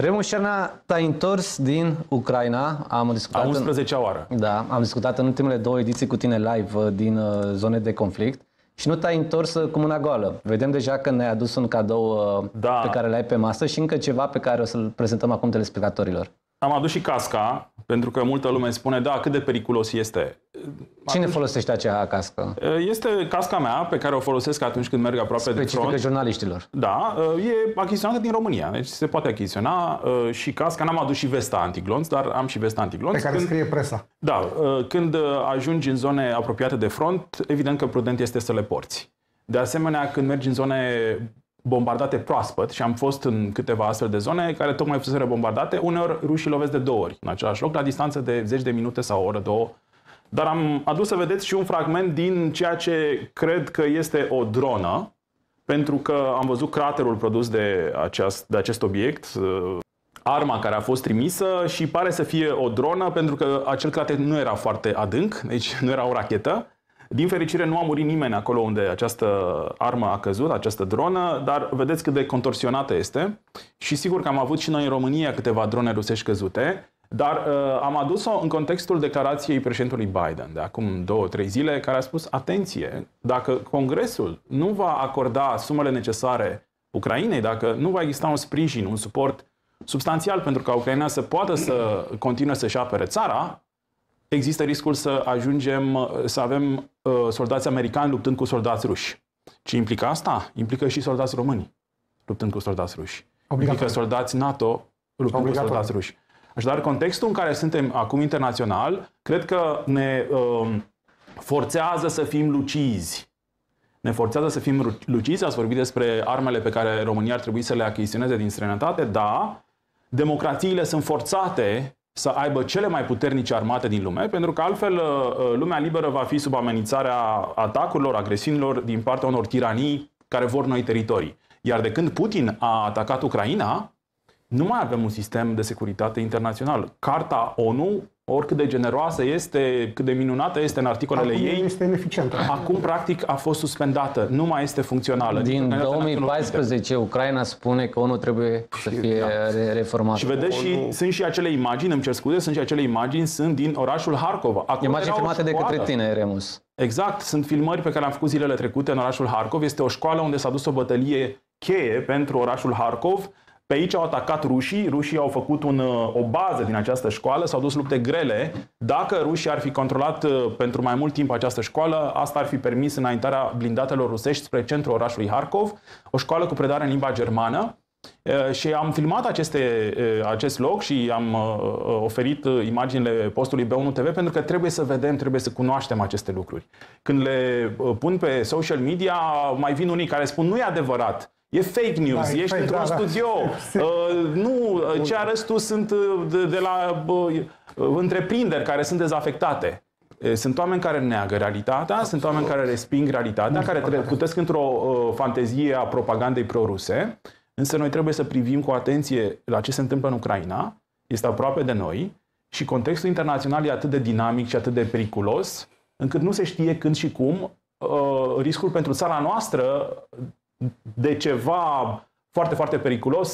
Remus Cernea s-a întors din Ucraina, am discutat a 11-a oară. Da, am discutat în ultimele două ediții cu tine live din zone de conflict și nu te-ai întors cu mâna goală. Vedem deja că ne-ai adus un cadou pe care l-ai pe masă și încă ceva pe care o să-l prezentăm acum telespectatorilor. Am adus și casca, pentru că multă lume spune, da, cât de periculos este. Cine folosește acea cască? Este casca mea, pe care o folosesc atunci când merg aproape de front. Specifică jurnaliștilor. Da, e achiziționată din România, deci se poate achiziționa și casca. N-am adus și vesta antiglonț, dar am și vesta antiglonț. Pe care scrie presa. Da, când ajungi în zone apropiate de front, evident că prudent este să le porți. De asemenea, când mergi în zone bombardate proaspăt, și am fost în câteva astfel de zone care tocmai fuseseră bombardate, uneori rușii lovesc de două ori în același loc, la distanță de 10 de minute sau o oră, două. Dar am adus să vedeți și un fragment din ceea ce cred că este o dronă, pentru că am văzut craterul produs de acest obiect, arma care a fost trimisă, și pare să fie o dronă, pentru că acel crater nu era foarte adânc, deci nu era o rachetă. Din fericire nu a murit nimeni acolo unde această armă a căzut, această dronă, dar vedeți cât de contorsionată este. Și sigur că am avut și noi în România câteva drone rusești căzute, dar am adus-o în contextul declarației președintelui Biden de acum 2-3 zile, care a spus, atenție, dacă Congresul nu va acorda sumele necesare Ucrainei, dacă nu va exista un sprijin, un suport substanțial pentru ca Ucraina să poată să continue să-și apere țara, există riscul să ajungem să avem soldați americani luptând cu soldați ruși. Ce implică asta? Implică și soldați români luptând cu soldați ruși. Implică soldați NATO luptând cu soldați ruși. Așadar, contextul în care suntem acum internațional, cred că ne forțează să fim lucizi. Ne forțează să fim lucizi. Ați vorbit despre armele pe care România ar trebui să le achiziționeze din străinătate. Da, democrațiile sunt forțate să aibă cele mai puternice armate din lume, pentru că altfel lumea liberă va fi sub amenințarea atacurilor, agresiunilor din partea unor tiranii care vor noi teritorii. Iar de când Putin a atacat Ucraina, nu mai avem un sistem de securitate internațional. Carta ONU, oricât de generoasă este, cât de minunată este în articolele ei, acum este ineficientă. Acum, practic, a fost suspendată. Nu mai este funcțională. Din 2014, Ucraina spune că ONU trebuie să fie reformată. Și vedeți, sunt și acele imagini, îmi cer scuze, sunt și acele imagini, sunt din orașul Harkov. Imagini filmate de către tine, Remus. Exact. Sunt filmări pe care le-am făcut zilele trecute în orașul Harkov. Este o școală unde s-a dus o bătălie cheie pentru orașul Harkov. Pe aici au atacat rușii, rușii au făcut o bază din această școală, s-au dus lupte grele. Dacă rușii ar fi controlat pentru mai mult timp această școală, asta ar fi permis înaintarea blindatelor rusești spre centrul orașului Harkov, o școală cu predare în limba germană. Și am filmat acest loc și am oferit imaginile postului B1 TV, pentru că trebuie să vedem, trebuie să cunoaștem aceste lucruri. Când le pun pe social media, mai vin unii care spun, nu e adevărat. E fake news, ești într-un studio, nu, ce arăți tu sunt de la întreprinderi care sunt dezafectate. Sunt oameni care neagă realitatea, sunt oameni care resping realitatea, care cutesc într-o fantezie a propagandei proruse, însă noi trebuie să privim cu atenție la ce se întâmplă în Ucraina, este aproape de noi și contextul internațional e atât de dinamic și atât de periculos, încât nu se știe când și cum riscul pentru țara noastră de ceva foarte, foarte periculos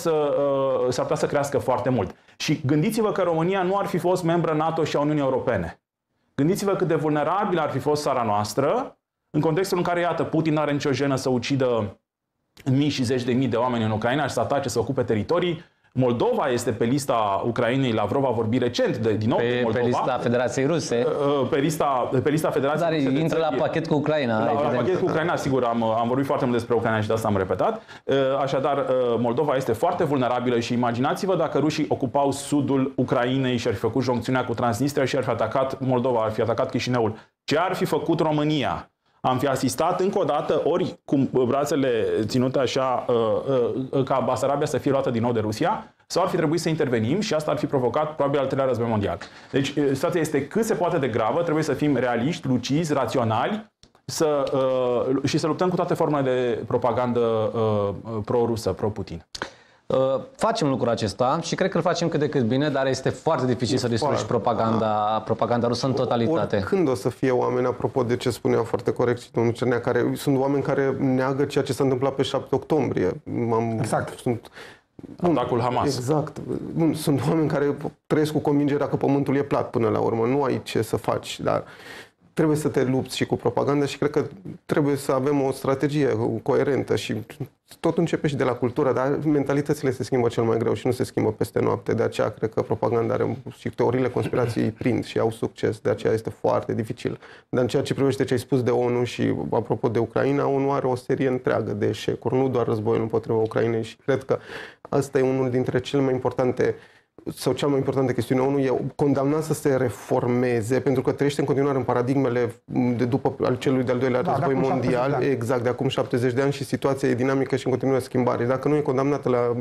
s-ar putea să crească foarte mult. Și gândiți-vă că România nu ar fi fost membră NATO și a Uniunii Europene. Gândiți-vă cât de vulnerabil ar fi fost țara noastră în contextul în care, iată, Putin nu are nicio jenă să ucidă mii și zeci de mii de oameni în Ucraina și să atace, să ocupe teritorii. Moldova este pe lista Ucrainei, Lavrov a vorbit recent din nou de Moldova. Pe lista Federației Ruse. Pe lista Federației Ruse. Dar intră la pachet cu Ucraina. La pachet cu Ucraina, sigur, am vorbit foarte mult despre Ucraina și de asta am repetat. Așadar, Moldova este foarte vulnerabilă și imaginați-vă dacă rușii ocupau sudul Ucrainei și ar fi făcut joncțiunea cu Transnistria și ar fi atacat Moldova, ar fi atacat Chișinăul. Ce ar fi făcut România? Am fi asistat încă o dată, ori cu brațele ținute așa, ca Basarabia să fie luată din nou de Rusia, sau ar fi trebuit să intervenim și asta ar fi provocat probabil al treilea război mondial. Deci situația este cât se poate de gravă, trebuie să fim realiști, lucizi, raționali și să luptăm cu toate formele de propagandă pro-rusă, pro-Putin. Facem lucrul acesta și cred că îl facem cât de cât bine, dar este foarte dificil să distrugi propaganda rusă în totalitate. Când o să fie oameni, apropo de ce spunea foarte corect și domnul Cernea, care sunt oameni care neagă ceea ce s-a întâmplat pe 7 octombrie. Exact. Sunt atacul Hamas. Exact. Bun, sunt oameni care trăiesc cu convingerea că pământul e plat până la urmă. Nu ai ce să faci, dar trebuie să te lupți și cu propaganda și cred că trebuie să avem o strategie coerentă și tot începe și de la cultură, dar mentalitățile se schimbă cel mai greu și nu se schimbă peste noapte. De aceea cred că propaganda are și teoriile conspirației prind și au succes, de aceea este foarte dificil. Dar în ceea ce privește ce ai spus de ONU și apropo de Ucraina, ONU are o serie întreagă de eșecuri, nu doar războiul împotriva Ucrainei și cred că asta e unul dintre cele mai importante sau cea mai importantă chestiune, ONU e condamnat să se reformeze, pentru că trăiește în continuare în paradigmele de după al celui de-al doilea război mondial, exact, de acum 70 de ani și situația e dinamică și în continuare schimbare. Dacă nu e condamnată la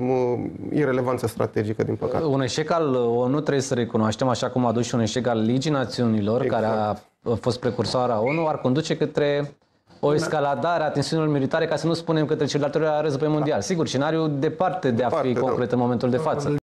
irelevanță strategică, din păcate. Un eșec al ONU trebuie să recunoaștem, așa cum a dus și un eșec al Ligii Națiunilor, exact, care a fost precursoarea ONU, ar conduce către o escaladare a tensiunilor militare, ca să nu spunem către cel de-al doilea război mondial. Sigur, scenariul departe de a fi concret în momentul de față.